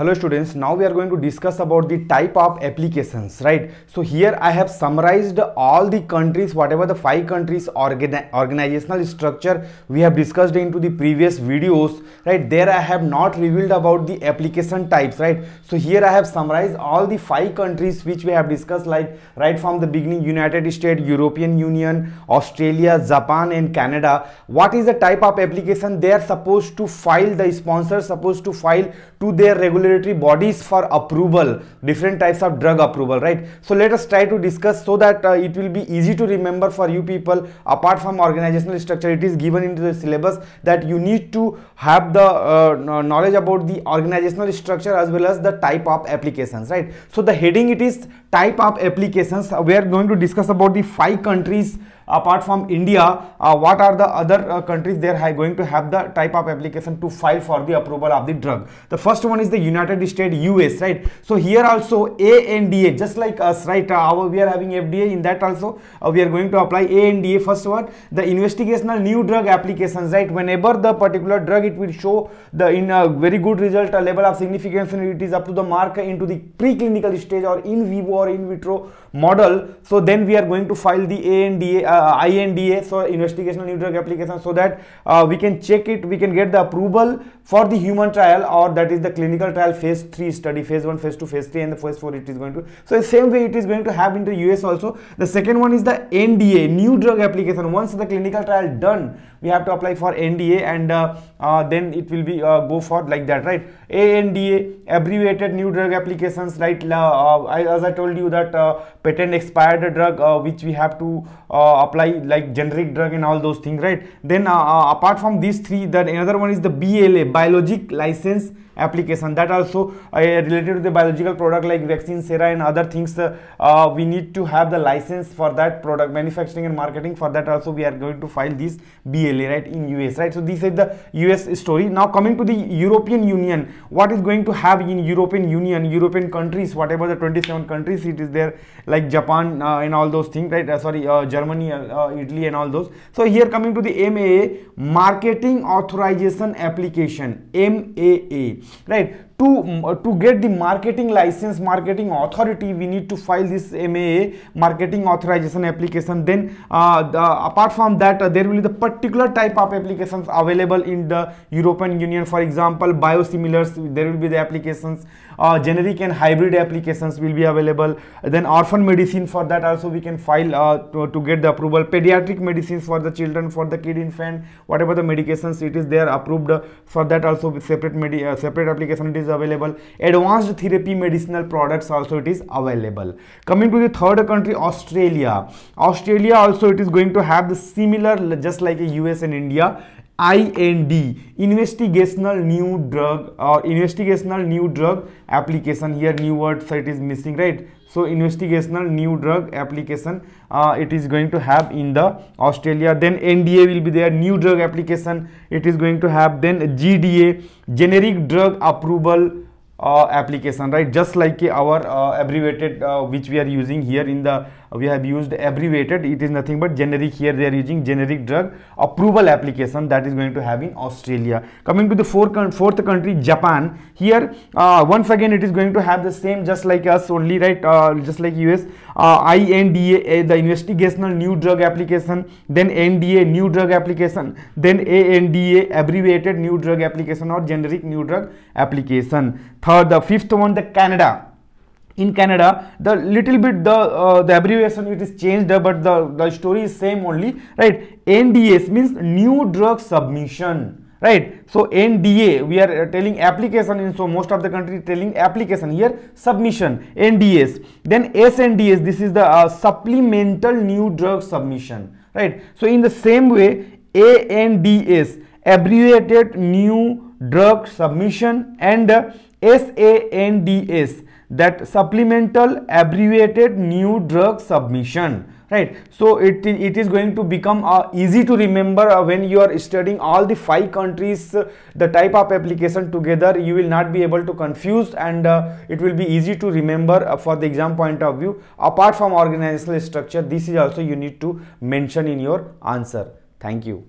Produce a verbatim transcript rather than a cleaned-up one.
Hello students, now we are going to discuss about the type of applications, right? So here I have summarized all the countries, whatever the five countries organ organizational structure we have discussed into the previous videos, right? There I have not revealed about the application types, right? So here I have summarized all the five countries which we have discussed, like right from the beginning, United States, European Union, Australia, Japan and Canada. What is the type of application they are supposed to file, the sponsors supposed to file to their regular regulatory bodies for approval, different types of drug approval, right? So let us try to discuss so that uh, it will be easy to remember for you people. Apart from organizational structure, it is given into the syllabus that you need to have the uh, knowledge about the organizational structure as well as the type of applications, right? So the heading, it is type of applications. We are going to discuss about the five countries. Apart from India, uh, what are the other uh, countries they are going to have the type of application to file for the approval of the drug? The first one is the United States, U S, right? So here also A N D A, just like us, right? Uh, we are having F D A, in that also uh, we are going to apply A N D A. First one, the investigational new drug applications, right? Whenever the particular drug, it will show the in a very good result, a level of significance, and it is up to the mark into the preclinical stage or in vivo or in vitro model. So then we are going to file the A N D A. Uh, Uh, I N D A, so investigational new drug application, so that uh, we can check it, we can get the approval for the human trial, or that is the clinical trial phase three study, phase one, phase two, phase three, and the phase four. It is going to, so the same way it is going to have into U S also. The second one is the N D A, new drug application. Once the clinical trial done, we have to apply for N D A, and uh, uh, then it will be uh, go for like that, right? A N D A, abbreviated new drug applications, right? Uh, I, as I told you that uh, patent expired drug, uh, which we have to uh, apply, like generic drug and all those things, right? Then uh, uh, apart from these three, that another one is the B L A, biologic license application, that also uh, related to the biological product like vaccine, sera and other things. Uh, uh, we need to have the license for that product, manufacturing and marketing. For that also we are going to file this B L A, right, in U S, right? So this is the U S story. Now coming to the European Union, what is going to have in European Union, European countries, whatever the twenty-seven countries it is there, like Japan uh, and all those things, right? Uh, sorry, uh, Germany, uh, uh, Italy and all those. So here coming to the M A A, marketing authorization application, M A A, right? To, uh, to get the marketing license, marketing authority, we need to file this M A A, marketing authorization application. Then uh, the, apart from that, uh, there will be the particular type of applications available in the European Union. For example, biosimilars, there will be the applications, uh, generic and hybrid applications will be available. Then orphan medicine, for that also we can file uh, to, to get the approval. Pediatric medicines for the children, for the kid, infant, whatever the medications it is there approved, uh, for that also with separate, medi uh, separate application it is available. Advanced therapy medicinal products also it is available. Coming to the third country, Australia. Australia also it is going to have the similar, just like a U S and India, I N D, investigational new drug or uh, investigational new drug application. Here new word, so it is missing, right? So investigational new drug application uh, it is going to have in the Australia. Then N D A will be there, new drug application it is going to have. Then G D A, generic drug approval uh, application, right? Just like our uh, abbreviated uh, which we are using here, in the we have used abbreviated, it is nothing but generic. Here they are using generic drug approval application, that is going to have in Australia. Coming to the fourth, fourth country, Japan. Here uh, once again it is going to have the same, just like us only, right? Uh, just like U S, uh, I N D A, the investigational new drug application. Then N D A, new drug application. Then A N D A, abbreviated new drug application or generic new drug application. Third, the fifth one, the Canada. In Canada, the little bit the uh, the abbreviation it is changed, but the, the story is same only, right? N D S means new drug submission, right? So N D A, we are telling application in, so most of the country telling application, here submission, N D S. Then S N D S, this is the uh, supplemental new drug submission, right? So in the same way, A N D S, abbreviated new drug submission, and uh, S A N D S, that supplemental abbreviated new drug submission, right? So it, it is going to become uh, easy to remember uh, when you are studying all the five countries, uh, the type of application together, you will not be able to confuse, and uh, it will be easy to remember uh, for the exam point of view. Apart from organizational structure, this is also you need to mention in your answer. Thank you.